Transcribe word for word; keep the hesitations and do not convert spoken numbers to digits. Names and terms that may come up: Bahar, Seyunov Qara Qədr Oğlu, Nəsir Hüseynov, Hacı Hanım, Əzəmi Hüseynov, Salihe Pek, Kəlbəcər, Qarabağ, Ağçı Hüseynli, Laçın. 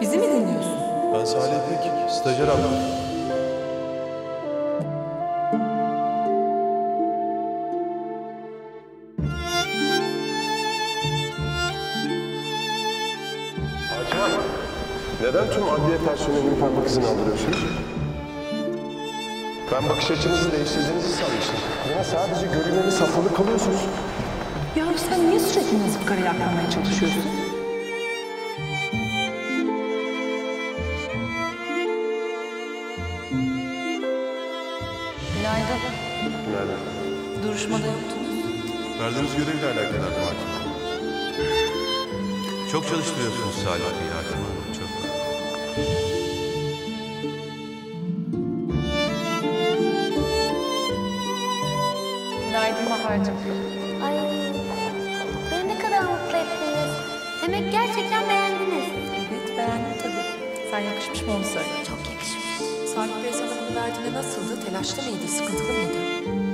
Bizi mi dinliyorsun? Ben Salihe Pek, stajyer ablam. Hacı Hanım, neden tüm adliye personelini parmak izini aldırıyorsunuz? Ben bakış açınızı değiştirdiğinizi sanmıştım. Ama sadece görüneni safhalı kalıyorsunuz. Ya sen niye sürekli Nazif Kara'yı aklamaya çalışıyorsun? Günaydın. Günaydın. Duruşmada yoktunuz. Verdiğiniz görevle alakalı hakim. Çok çalıştırıyorsunuz Salihe Bey hakim hanım, çok. Günaydın Bahar'cığım. Ay, beni ne kadar mutlu ettiniz. Demek gerçekten beğendiniz. Evet, beğendim tabii. Sen yakışmış mı onu söyle? Çok yakışmış. Harik Bey sana bunu verdiğinde nasıldı? Telaşlı mıydı? Sıkıntılı mıydı?